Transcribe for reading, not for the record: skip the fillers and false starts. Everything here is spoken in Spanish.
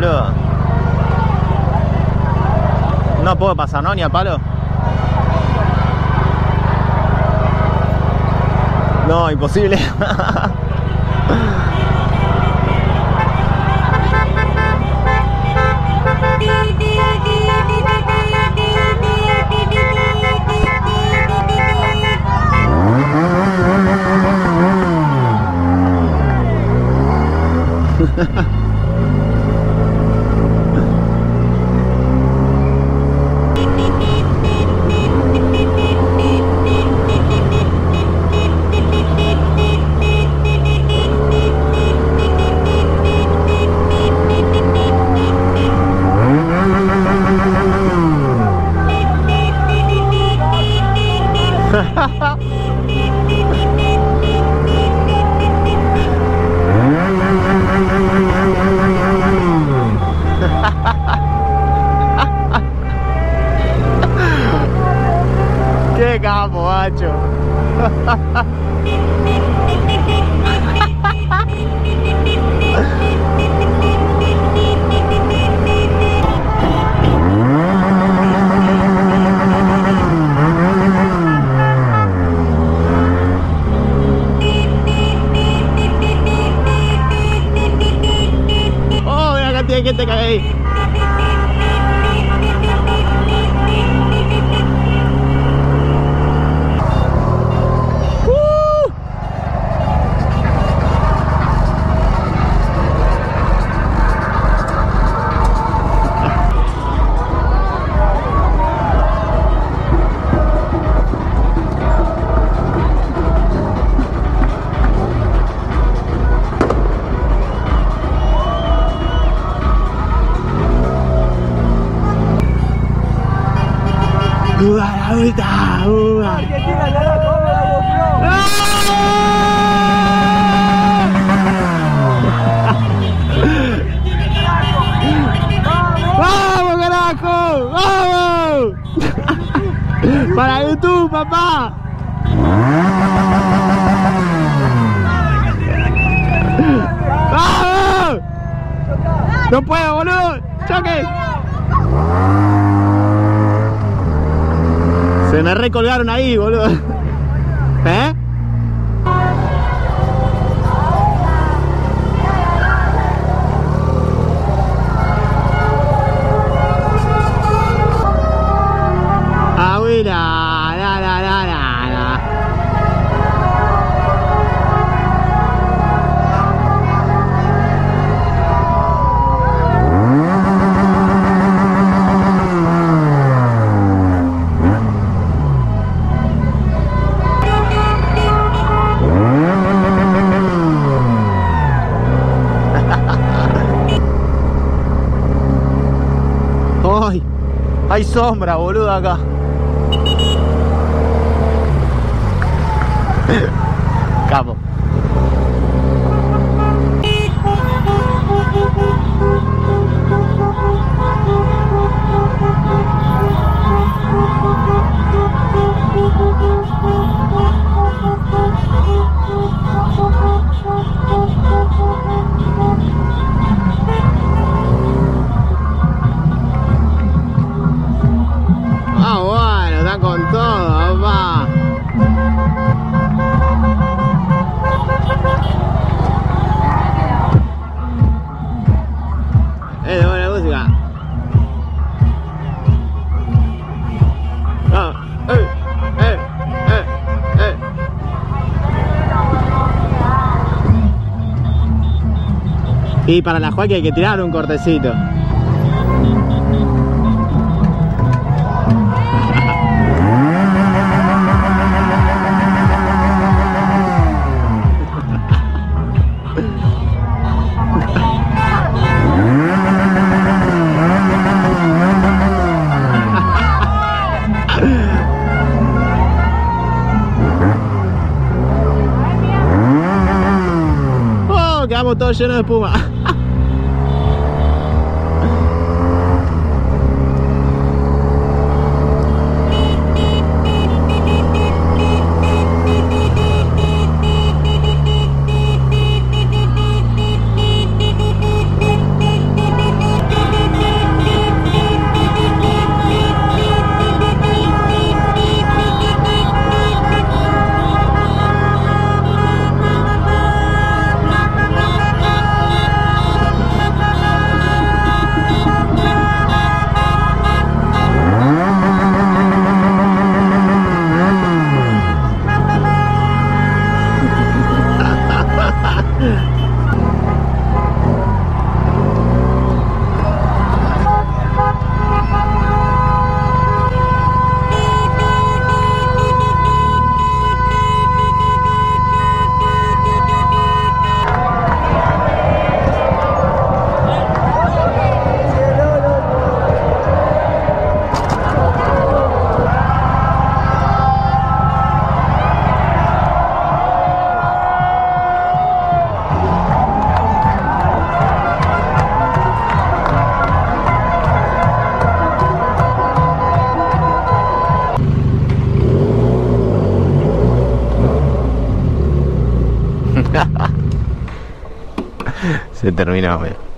boludo. No puedo pasar, ¿no? Ni a palo. No, imposible. ¡Qué capo, macho! Que te cagué. ¡Uda, uda! ¡Vamos, carajo! ¡Vamos! ¡Para YouTube, papá! ¡Vamos! ¡No puedo, boludo! ¡Choque! Se me recolgaron ahí, boludo. ¿Eh? Hay sombra, boludo, acá. Capo. Y para la Joaquín hay que tirar un cortecito. Oh, quedamos todos llenos de espuma. Se termina, güey.